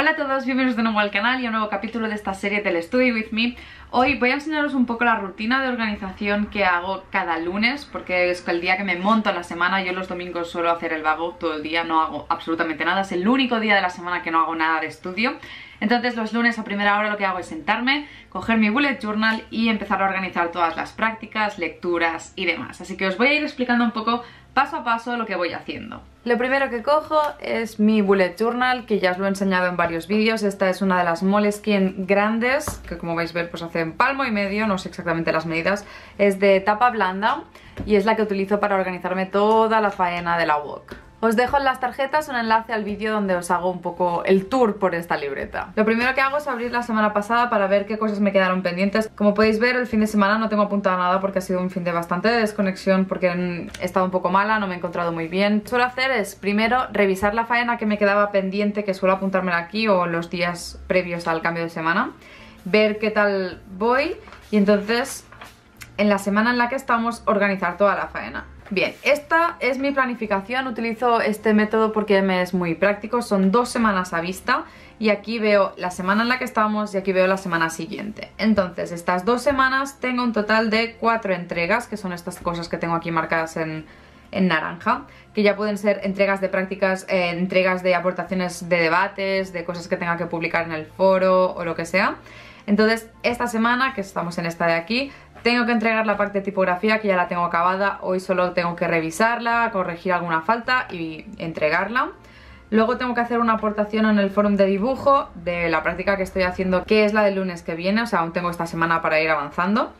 Hola a todos, bienvenidos de nuevo al canal y a un nuevo capítulo de esta serie del Study With Me. Hoy voy a enseñaros un poco la rutina de organización que hago cada lunes, porque es el día que me monto en la semana. Yo los domingos suelo hacer el vago todo el día, no hago absolutamente nada, es el único día de la semana que no hago nada de estudio. Entonces los lunes a primera hora lo que hago es sentarme, coger mi bullet journal y empezar a organizar todas las prácticas, lecturas y demás. Así que os voy a ir explicando un poco paso a paso lo que voy haciendo. Lo primero que cojo es mi bullet journal, que ya os lo he enseñado en varios vídeos. Esta es una de las Moleskine grandes, que como vais a ver pues hace un palmo y medio, no sé exactamente las medidas. Es de tapa blanda y es la que utilizo para organizarme toda la faena de la walk. Os dejo en las tarjetas un enlace al vídeo donde os hago un poco el tour por esta libreta. Lo primero que hago es abrir la semana pasada para ver qué cosas me quedaron pendientes. Como podéis ver, el fin de semana no tengo apuntado nada porque ha sido un fin de bastante desconexión, porque he estado un poco mala, no me he encontrado muy bien. Suelo hacer es primero revisar la faena que me quedaba pendiente, que suelo apuntármela aquí o los días previos al cambio de semana, ver qué tal voy y entonces en la semana en la que estamos organizar toda la faena. Bien, esta es mi planificación. Utilizo este método porque me es muy práctico. Son 2 semanas a vista y aquí veo la semana en la que estamos y aquí veo la semana siguiente. Entonces, estas 2 semanas tengo un total de 4 entregas, que son estas cosas que tengo aquí marcadas en naranja, que ya pueden ser entregas de prácticas, entregas de aportaciones de debates, de cosas que tenga que publicar en el foro o lo que sea. Entonces, esta semana, que estamos en esta de aquí, tengo que entregar la parte de tipografía, que ya la tengo acabada. Hoy solo tengo que revisarla, corregir alguna falta y entregarla. Luego tengo que hacer una aportación en el foro de dibujo de la práctica que estoy haciendo, que es la del lunes que viene, o sea, aún tengo esta semana para ir avanzando.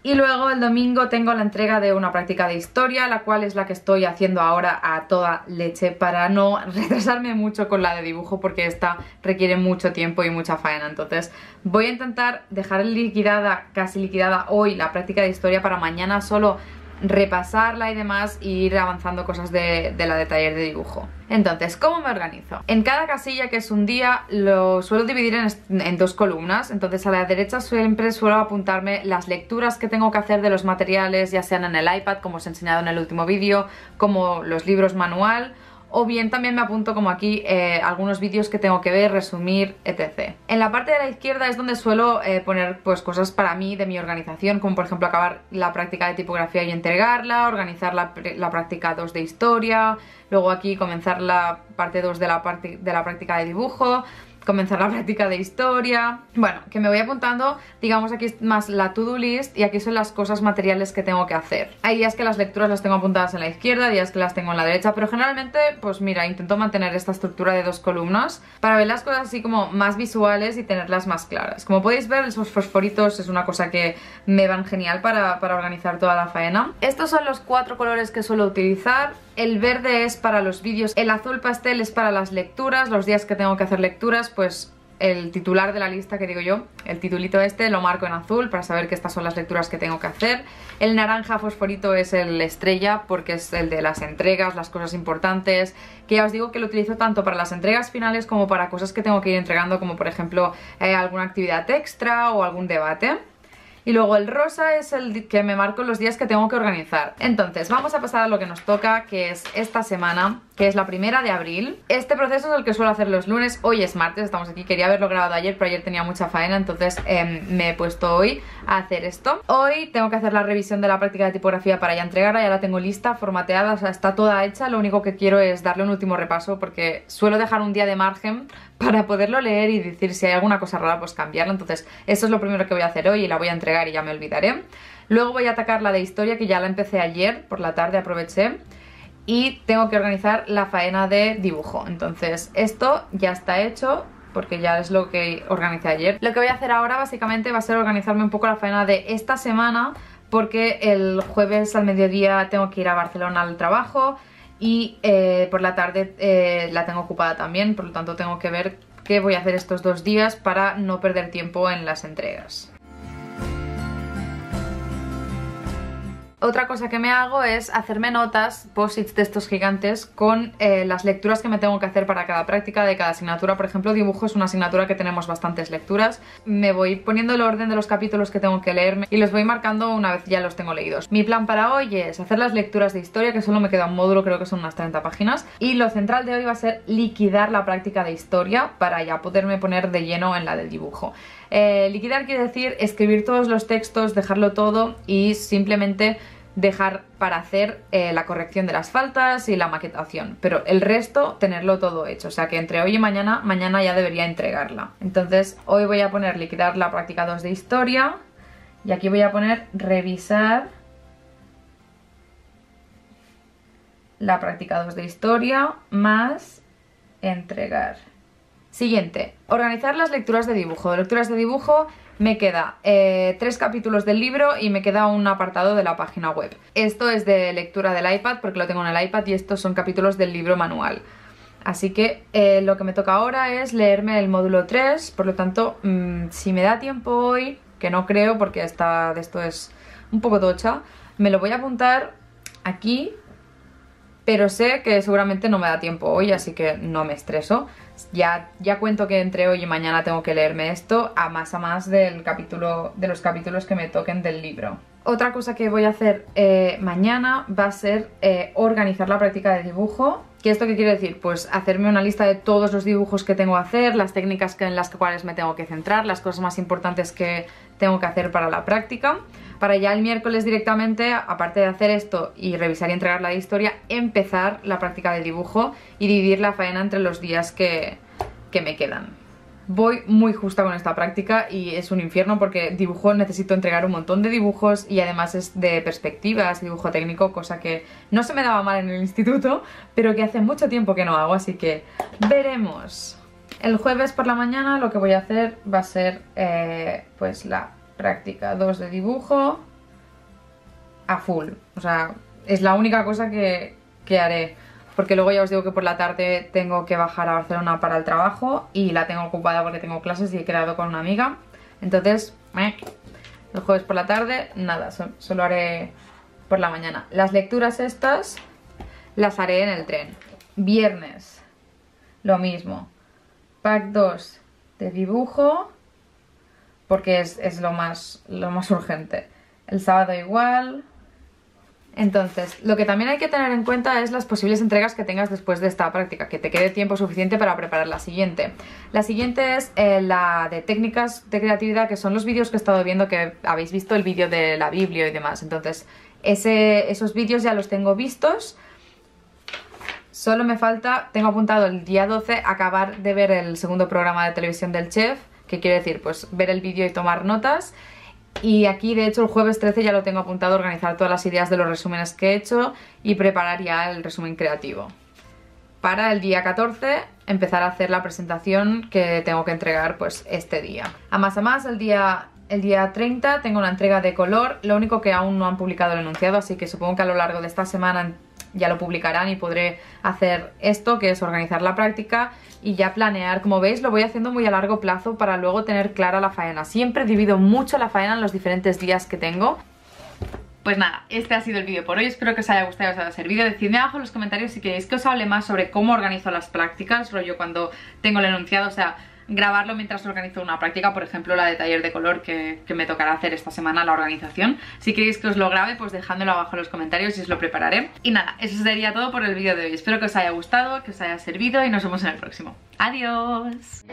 Y luego el domingo tengo la entrega de una práctica de historia, la cual es la que estoy haciendo ahora a toda leche para no retrasarme mucho con la de dibujo, porque esta requiere mucho tiempo y mucha faena. Entonces voy a intentar dejar liquidada, casi liquidada hoy, la práctica de historia para mañana solo repasarla y demás e ir avanzando cosas de la de taller de dibujo. Entonces, ¿cómo me organizo? En cada casilla, que es un día, lo suelo dividir en 2 columnas. Entonces a la derecha siempre suelo apuntarme las lecturas que tengo que hacer de los materiales, ya sean en el iPad, como os he enseñado en el último vídeo, como los libros manual, o bien también me apunto, como aquí, algunos vídeos que tengo que ver, resumir, etc. En la parte de la izquierda es donde suelo poner pues cosas para mí, de mi organización, como por ejemplo acabar la práctica de tipografía y entregarla, organizar la práctica 2 de historia, luego aquí comenzar la parte 2 de la práctica de dibujo, comenzar la práctica de historia. Bueno, que me voy apuntando, digamos, aquí es más la to-do list y aquí son las cosas materiales que tengo que hacer. Hay días que las lecturas las tengo apuntadas en la izquierda, días que las tengo en la derecha, pero generalmente, pues mira, intento mantener esta estructura de 2 columnas para ver las cosas así como más visuales y tenerlas más claras. Como podéis ver, esos fosforitos es una cosa que me van genial para organizar toda la faena. Estos son los 4 colores que suelo utilizar. El verde es para los vídeos, el azul pastel es para las lecturas, los días que tengo que hacer lecturas, pues el titular de la lista, que digo yo, el titulito este, lo marco en azul para saber que estas son las lecturas que tengo que hacer. El naranja fosforito es el estrella porque es el de las entregas, las cosas importantes, que ya os digo que lo utilizo tanto para las entregas finales como para cosas que tengo que ir entregando, como por ejemplo alguna actividad extra o algún debate. Y luego el rosa es el que me marco los días que tengo que organizar. Entonces vamos a pasar a lo que nos toca, que es esta semana, que es la 1 de abril. Este proceso es el que suelo hacer los lunes. Hoy es martes, estamos aquí. Quería haberlo grabado ayer, pero ayer tenía mucha faena, entonces me he puesto hoy a hacer esto. Hoy tengo que hacer la revisión de la práctica de tipografía para ya entregarla. Ya la tengo lista, formateada, o sea, está toda hecha. Lo único que quiero es darle un último repaso, porque suelo dejar un día de margen para poderlo leer y decir si hay alguna cosa rara, pues cambiarla. Entonces eso es lo primero que voy a hacer hoy y la voy a entregar y ya me olvidaré. Luego voy a atacar la de historia, que ya la empecé ayer por la tarde, aproveché. Y tengo que organizar la faena de dibujo. Entonces esto ya está hecho porque ya es lo que organicé ayer. Lo que voy a hacer ahora básicamente va a ser organizarme un poco la faena de esta semana, porque el jueves al mediodía tengo que ir a Barcelona al trabajo y por la tarde la tengo ocupada también, por lo tanto tengo que ver qué voy a hacer estos 2 días para no perder tiempo en las entregas. Otra cosa que me hago es hacerme notas, post-its de estos gigantes con las lecturas que me tengo que hacer para cada práctica de cada asignatura. Por ejemplo, dibujo es una asignatura que tenemos bastantes lecturas. Me voy poniendo el orden de los capítulos que tengo que leerme y los voy marcando una vez ya los tengo leídos. Mi plan para hoy es hacer las lecturas de historia, que solo me queda un módulo, creo que son unas 30 páginas. Y lo central de hoy va a ser liquidar la práctica de historia para ya poderme poner de lleno en la del dibujo. Liquidar quiere decir escribir todos los textos, dejarlo todo y simplemente dejar para hacer la corrección de las faltas y la maquetación, pero el resto tenerlo todo hecho, o sea que entre hoy y mañana ya debería entregarla. Entonces hoy voy a poner liquidar la práctica 2 de historia y aquí voy a poner revisar la práctica 2 de historia más entregar. Siguiente, organizar las lecturas de dibujo. De lecturas de dibujo me queda 3 capítulos del libro y me queda un apartado de la página web. Esto es de lectura del iPad porque lo tengo en el iPad y estos son capítulos del libro manual. Así que lo que me toca ahora es leerme el módulo 3, por lo tanto, si me da tiempo hoy, que no creo porque esto es un poco tocha, me lo voy a apuntar aquí. Pero sé que seguramente no me da tiempo hoy, así que no me estreso. Ya cuento que entre hoy y mañana tengo que leerme esto a más del capítulo, de los capítulos que me toquen del libro. Otra cosa que voy a hacer mañana va a ser organizar la práctica de dibujo. ¿Qué esto qué quiere decir? Pues hacerme una lista de todos los dibujos que tengo que hacer, las técnicas en las cuales me tengo que centrar, las cosas más importantes que tengo que hacer para la práctica, para ya el miércoles directamente, aparte de hacer esto y revisar y entregar la de historia, empezar la práctica de dibujo y dividir la faena entre los días que me quedan. Voy muy justa con esta práctica y es un infierno porque dibujo necesito entregar un montón de dibujos y además es de perspectivas, dibujo técnico, cosa que no se me daba mal en el instituto, pero que hace mucho tiempo que no hago, así que veremos. El jueves por la mañana lo que voy a hacer va a ser pues la práctica 2 de dibujo a full, o sea, es la única cosa que haré. Porque luego ya os digo que por la tarde tengo que bajar a Barcelona para el trabajo y la tengo ocupada porque tengo clases y he quedado con una amiga. Entonces, el jueves por la tarde, nada, solo haré por la mañana. Las lecturas estas las haré en el tren. Viernes, lo mismo. Pack 2 de dibujo, porque es lo más urgente. El sábado igual. Entonces, lo que también hay que tener en cuenta es las posibles entregas que tengas después de esta práctica, que te quede tiempo suficiente para preparar la siguiente. La siguiente es la de técnicas de creatividad, que son los vídeos que he estado viendo, que habéis visto el vídeo de la Biblia y demás. Entonces, esos vídeos ya los tengo vistos. Solo me falta, tengo apuntado el día 12, acabar de ver el segundo programa de televisión del chef, que quiere decir, pues, ver el vídeo y tomar notas. Y aquí de hecho el jueves 13 ya lo tengo apuntado, organizar todas las ideas de los resúmenes que he hecho y preparar ya el resumen creativo. Para el día 14 empezar a hacer la presentación que tengo que entregar pues este día. A más el día 30 tengo una entrega de color, lo único que aún no han publicado el enunciado, así que supongo que a lo largo de esta semana ya lo publicarán y podré hacer esto, que es organizar la práctica y ya planear. Como veis, lo voy haciendo muy a largo plazo para luego tener clara la faena. Siempre divido mucho la faena en los diferentes días que tengo. Pues nada, este ha sido el vídeo por hoy, espero que os haya gustado y os haya servido. Decidme abajo en los comentarios si queréis que os hable más sobre cómo organizo las prácticas, rollo cuando tengo el enunciado, o sea, grabarlo mientras organizo una práctica, por ejemplo la de taller de color que me tocará hacer esta semana, la organización. Si queréis que os lo grabe, pues dejádmelo abajo en los comentarios y os lo prepararé. Y nada, eso sería todo por el vídeo de hoy. Espero que os haya gustado, que os haya servido y nos vemos en el próximo. ¡Adiós!